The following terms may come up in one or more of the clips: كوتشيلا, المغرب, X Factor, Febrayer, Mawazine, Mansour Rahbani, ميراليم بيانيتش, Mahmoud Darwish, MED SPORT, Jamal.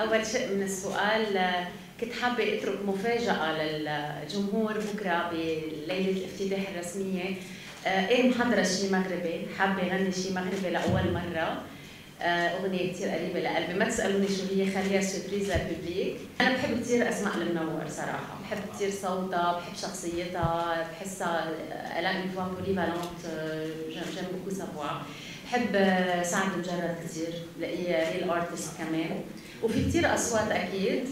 أول شيء من السؤال كنت حابة أترك مفاجأة للجمهور بكرة بليلة الافتتاح الرسمية. إيه محضرة شيء مغربي، حابة غني شيء مغربي لأول مرة، أغنية كثير قريبة لقلبي، ما تسألوني شو هي، خليها سربريز للببليك. أنا بحب كثير أسماء المنور صراحة، بحب كثير صوتها، بحب شخصيتها، بحسها ألا إن فوا بولي فالونت، جيم بوكو سافوار. بحب سعد مجرد كثير، بلاقيه ريل ارتست كمان، وفي كثير اصوات اكيد،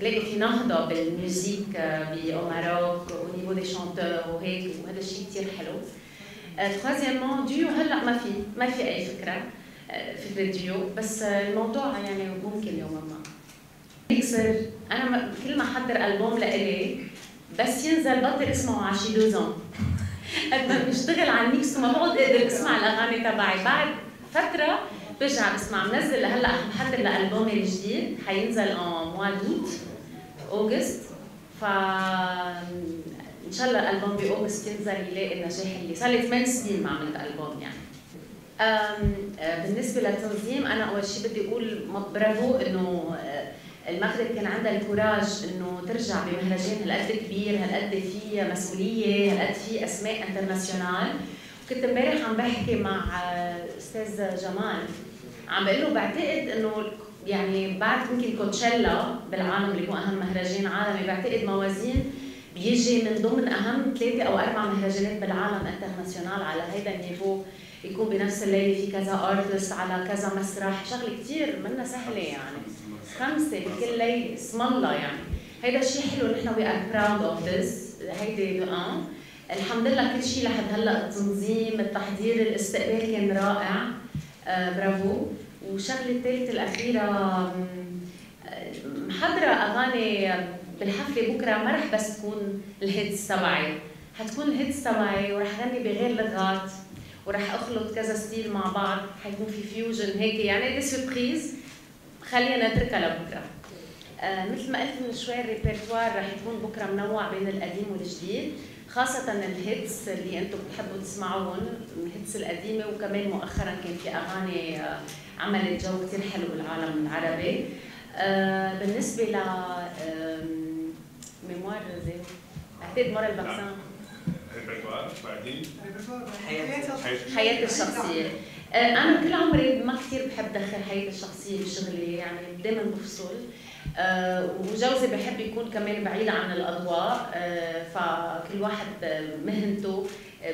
بلاقي في نهضه بالميوزيك باو ماروك او نيفو دي شانتور وهيك، وهذا الشيء كثير حلو. ثوازيامون ديو هلا ما في اي فكره ديو، بس الموضوع يعني ممكن يوما ما يكسر. انا كل ما احضر البوم لإلي بس ينزل بطل اسمعه على شي دوزون، قد ما بشتغل على الميكس وما بقعد اقدر اسمع الاغاني تبعي، بعد فتره برجع بسمع. منزل هلا بحضر لالبومي الجديد حينزل ان موا دوت اوغست، ف ان شاء الله الالبوم باوغست ينزل يلاقي النجاح اللي صار لي 8 سنين ما عملت البوم يعني. بالنسبه للتنظيم، انا اول شيء بدي اقول برافو انه المغرب كان عندها الكوراج انه ترجع بمهرجان هالقد كبير، هالقد فيه مسؤوليه، هالقد فيه اسماء انترناسيونال. وكنت امبارح عم بحكي مع استاذ جمال، عم بقول له بعتقد انه يعني بعد يمكن كوتشيلا بالعالم اللي هو اهم مهرجان عالمي، بعتقد موازين بيجي من ضمن اهم 3 أو 4 مهرجانات بالعالم انترناسيونال على هيدا النيفو، يكون بنفس الليله في كذا ارتست على كذا مسرح، شغله كثير منا سهله يعني، 5 بكل ليله، اسم الله يعني. هيدا الشيء حلو، نحن وي ار براود اوف ذس، هيدي الحمد لله كل شيء لحد هلا، التنظيم، التحضير، الاستقبال كان رائع، برافو. والشغله الثالثه الاخيره، محضره اغاني بالحفله بكره ما رح بس تكون الهيتس تبعي، حتكون الهيتس تبعي وراح غني بغير لغات، وراح اخلط كذا ستيل مع بعض، حيكون في فيوجن هيك يعني، دي سربريز خلينا نتركها لبكره. مثل ما قلت من شوي، الريبرتوار رح يكون بكره منوع بين القديم والجديد، خاصة الهيتس اللي انتم بتحبوا تسمعوهم، الهيتس القديمة، وكمان مؤخرا كان في اغاني عملت جو كثير حلو بالعالم العربي. بالنسبة ل ميموار زيرو بعتقد مورا البكسان ريبرتوار، بعدين حياتي الشخصية. أنا كل عمري ما كثير بحب دخل حياتي الشخصية بشغلي يعني، دائما بفصل، وجوزي بحب يكون كمان بعيد عن الأضواء، فكل واحد مهنته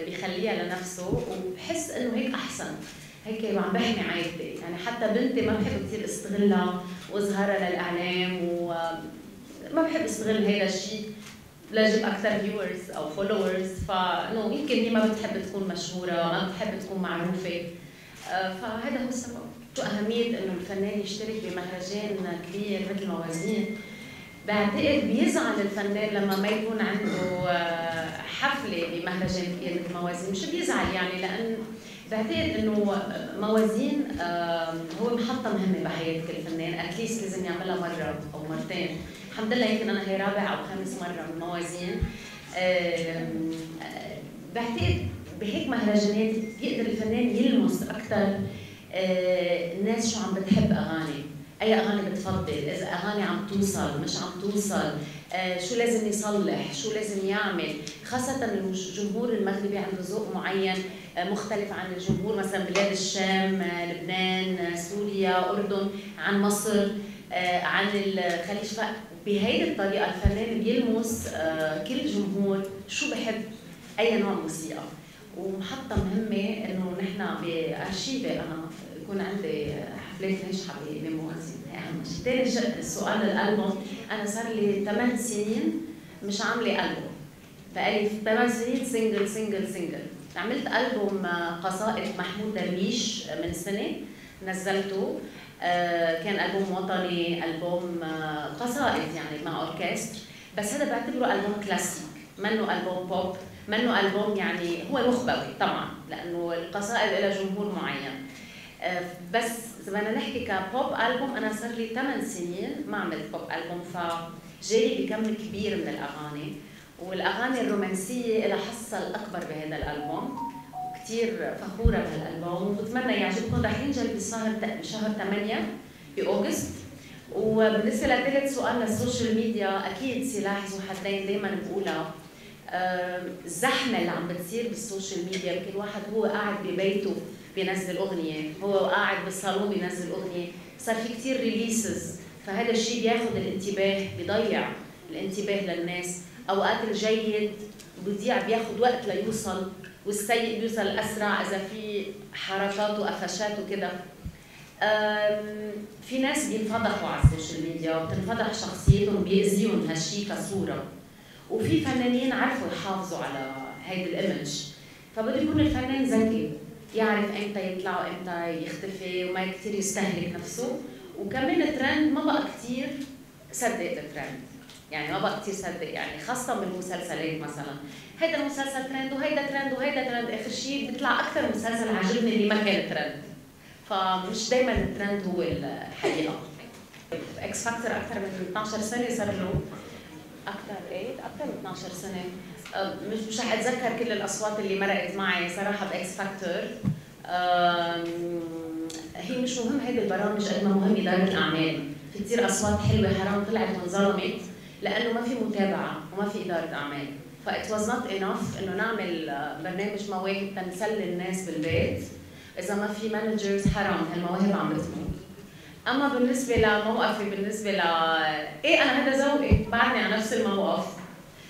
بيخليها لنفسه، وبحس إنه هيك أحسن، هيك عم بحمي عائلتي يعني. حتى بنتي ما بحب كثير استغلها وأظهرها للإعلام، وما بحب استغل هيدا الشيء لجيب اكثر فيورز او فولورز، فانه يمكن هي ما بتحب تكون مشهوره، ما بتحب تكون معروفه، فهذا هو السبب. شو اهميه انه الفنان يشترك بمهرجان كبير مثل موازين؟ بعتقد بيزعل الفنان لما ما يكون عنده حفله بمهرجان كبير مثل موازين، مش بيزعل يعني، لان بعتقد انه موازين هو محطه مهمه بحياه كل فنان، اتليست لازم يعملها مره او مرتين. الحمد لله يمكن انا هي 4 أو 5 مره من موازين. بعتقد بهيك مهرجانات بيقدر الفنان يلمس اكثر الناس شو عم بتحب اغاني، اي اغاني بتفضل، اذا اغاني عم توصل مش عم توصل، شو لازم يصلح، شو لازم يعمل. خاصه الجمهور المغربي عنده ذوق معين مختلف عن الجمهور مثلا بلاد الشام، لبنان، سوريا، اردن، عن مصر، عن الخليج. بهيدي الطريقه الفنان بيلمس كل جمهور شو بحب، اي نوع موسيقى. ومحطه مهمه انه نحن بارشيفي انا يكون عندي حفلات ناجحه بموازين، هي اهم شيء. ثاني شيء السؤال للالبوم، انا صار لي 8 سنين مش عامله البوم، بقالي 8 سنين سنجل سنجل سنجل. عملت البوم قصائد محمود درويش من سنه نزلته، كان ألبوم وطني، ألبوم قصائد يعني مع أوركستر، بس هذا بعتبره ألبوم كلاسيك، منه ألبوم بوب، منه ألبوم يعني هو نخبوي طبعا، لأنه القصائد لها جمهور معين. بس إذا بدنا نحكي كبوب ألبوم، أنا صار لي 8 سنين ما عملت بوب ألبوم، فجاي بكم كبير من الأغاني، والأغاني الرومانسية لها حصة الأكبر بهذا الألبوم، كثير فخوره بهالالبوم، وبتمنى يعجبكم. رح ينزل بشهر 8 بأوغست، وبالنسبه لثالث سؤالنا السوشيال ميديا اكيد سلاح ذو حدين دائما بقولها. الزحمه اللي عم بتصير بالسوشيال ميديا، يمكن واحد هو قاعد ببيته بينزل اغنيه، هو قاعد بالصالون بينزل اغنيه، صار في كثير ريليسز، فهذا الشيء بياخذ الانتباه، بيضيع الانتباه للناس، اوقات الجيد بيضيع، بياخذ وقت ليوصل، والسيء بيوصل اسرع اذا في حركات وقفشات وكذا. في ناس بينفضحوا على السوشيال ميديا وبتنفضح شخصيتهم، بيأذيهم هالشيء كصوره، وفي فنانين عرفوا يحافظوا على هيدي الايمج، فبده يكون الفنان ذكي، يعرف امتى يطلع وامتى يختفي وما كثير يستهلك نفسه، وكمان الترند ما بقى كثير صدق الترند، يعني ما بقى كثير صدق، يعني خاصه بالمسلسلات مثلا، هيدا المسلسل ترند وهيدا ترند وهيدا ترند، اخر شيء بيطلع اكثر مسلسل عجبني اللي ما كان ترند، فمش دائما الترند هو الحقيقه. اكس فاكتور اكثر من 12 سنه صار له، اكثر من 12 سنه، مش رح اتذكر كل الاصوات اللي مرقت معي صراحه باكس فاكتور. هي مش مهم هيدي البرامج قد ما مهم اداره الاعمال، في كثير اصوات حلوه حرام طلعت وانظلمت لانه ما في متابعه وما في اداره اعمال، فات واز نوت انف انه نعمل برنامج مواهب تنسلي الناس بالبيت، اذا ما في مانجرز حرام هالمواهب عم بتموت. اما بالنسبه لموقفي، بالنسبه ل انا هذا ذوقي، بعدني على نفس الموقف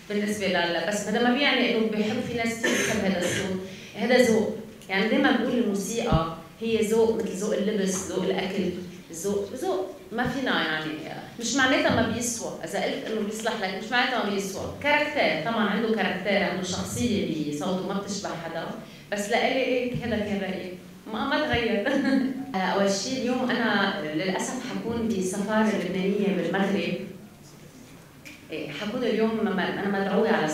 بالنسبه بس هذا ما بيعني انه بحب، في ناس كثير بتحب هذا الذوق، هذا ذوق، يعني دائما بقول الموسيقى هي ذوق مثل ذوق اللبس، ذوق الاكل، ذوق ما فينا، يعني مش معناتها ما بيسوى، اذا قلت انه بيصلح لك مش معناتها ما بيسوى، كاركتير طبعا عنده كاركتير، عنده شخصيه بصوته ما بتشبه حدا، بس لإلي إيه هذا كان رأيي، ما تغير. أول شيء اليوم أنا للأسف حكون بسفارة لبنانية بالمغرب، حكون اليوم أنا مدعوة على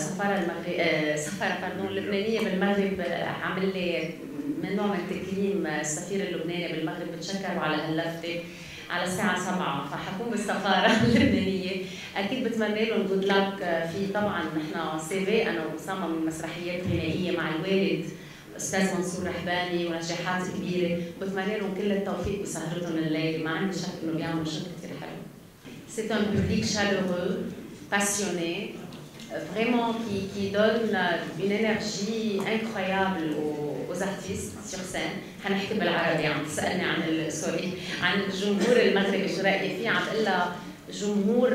سفارة لبنانية بالمغرب، عامل لي من نوع من التكريم السفير اللبناني بالمغرب، بتشكره على هاللفتة على الساعة 7، فحكون بالسفارة اللبنانية، أكيد بتمنى لهم جود لك. في طبعا نحن سيفي أنا وأسامة من مسرحيات غنائية مع الوالد استاذ منصور رحباني، ونجاحات كبيره، بتمنى لهم كل التوفيق بسهرتهم الليل، ما عندي شك انه بيعملوا شغل كثير حلو. C'est un public chaleureux, passionné, vraiment qui donne une énergie incroyable aux artistes sur scène. حنحكي بالعربي، عم تسالني عن سوري عن الجمهور المغربي شو رايي فيه، عم بقول لها جمهور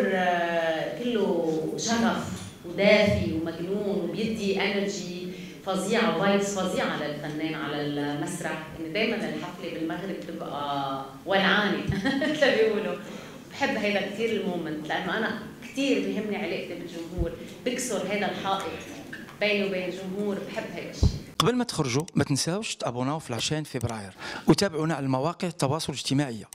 كله شغف ودافي ومجنون وبيدي انرجي فظيعه، فايبس فظيعه على الفنان على المسرح، يعني دائما الحفله بالمغرب بتبقى ولعانه مثل ما بيقولوا. بحب هيدا كثير المومنت، لانه انا كثير بيهمني علاقتي بالجمهور، بكسر هيدا الحائط بيني وبين الجمهور، بحب هيدا الشيء. قبل ما تخرجوا ما تنساوش تابوناو في لاشين فبراير، وتابعونا على المواقع التواصل الاجتماعي.